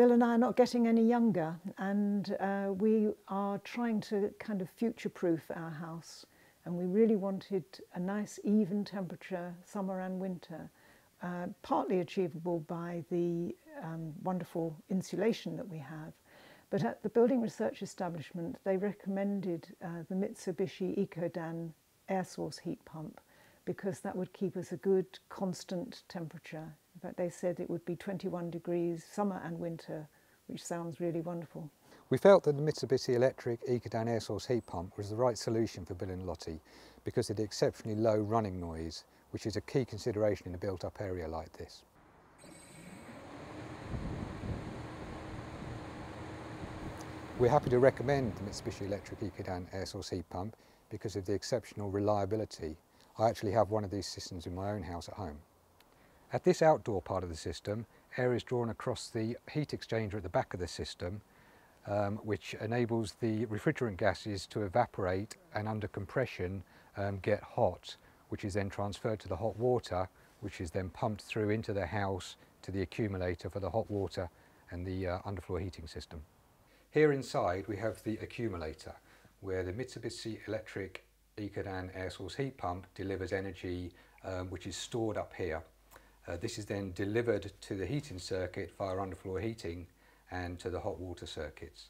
Bill and I are not getting any younger, and we are trying to kind of future-proof our house, and we really wanted a nice even temperature summer and winter, partly achievable by the wonderful insulation that we have. But at the Building Research Establishment, they recommended the Mitsubishi Ecodan air source heat pump, because that would keep us a good constant temperature. In fact, they said it would be 21 degrees summer and winter, which sounds really wonderful. We felt that the Mitsubishi Electric Ecodan air source heat pump was the right solution for Bill and Lottie because of the exceptionally low running noise, which is a key consideration in a built-up area like this. We're happy to recommend the Mitsubishi Electric Ecodan air source heat pump because of the exceptional reliability. I actually have one of these systems in my own house at home. At this outdoor part of the system, air is drawn across the heat exchanger at the back of the system, which enables the refrigerant gases to evaporate and under compression get hot, which is then transferred to the hot water, which is then pumped through into the house to the accumulator for the hot water and the underfloor heating system. Here inside we have the accumulator, where the Mitsubishi Electric Ecodan air source heat pump delivers energy which is stored up here. This is then delivered to the heating circuit via underfloor heating and to the hot water circuits.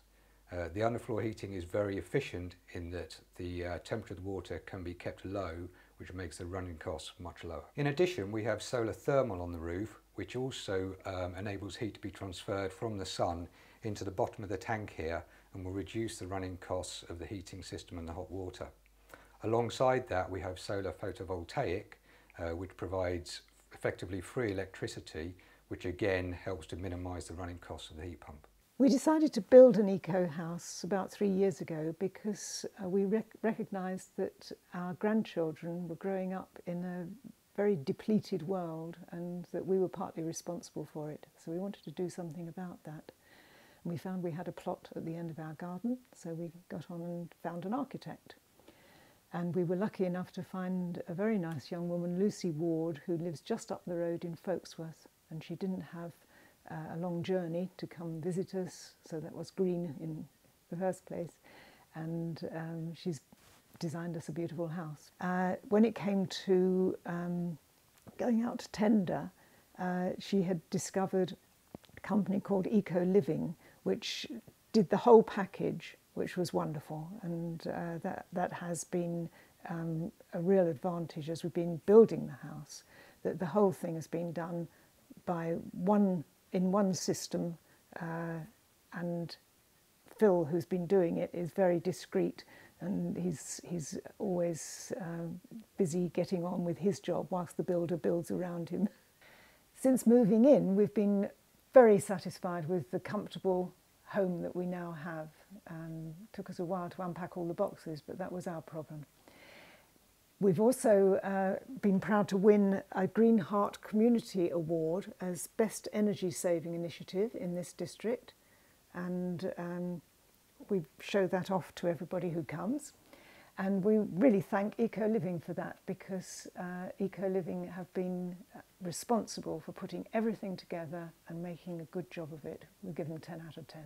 The underfloor heating is very efficient in that the temperature of the water can be kept low, which makes the running costs much lower. In addition, we have solar thermal on the roof, which also enables heat to be transferred from the sun into the bottom of the tank here and will reduce the running costs of the heating system and the hot water. Alongside that, we have solar photovoltaic, which provides effectively free electricity, which again helps to minimise the running costs of the heat pump. We decided to build an eco-house about 3 years ago because we recognised that our grandchildren were growing up in a very depleted world and that we were partly responsible for it. So we wanted to do something about that. And we found we had a plot at the end of our garden, so we got on and found an architect. And we were lucky enough to find a very nice young woman, Lucy Ward, who lives just up the road in Folksworth, and she didn't have a long journey to come visit us, so that was green in the first place, and she's designed us a beautiful house. When it came to going out to tender, she had discovered a company called EcoLiving, which did the whole package, which was wonderful, and that has been a real advantage as we've been building the house, that the whole thing has been done by in one system, and Phil, who's been doing it, is very discreet, and he's always busy getting on with his job whilst the builder builds around him. Since moving in, we've been very satisfied with the comfortable home that we now have. Took us a while to unpack all the boxes, but that was our problem. We've also been proud to win a Green Heart Community Award as Best Energy Saving Initiative in this district, and we show that off to everybody who comes. And we really thank EcoLiving for that, because EcoLiving have been responsible for putting everything together and making a good job of it. We give them 10 out of 10.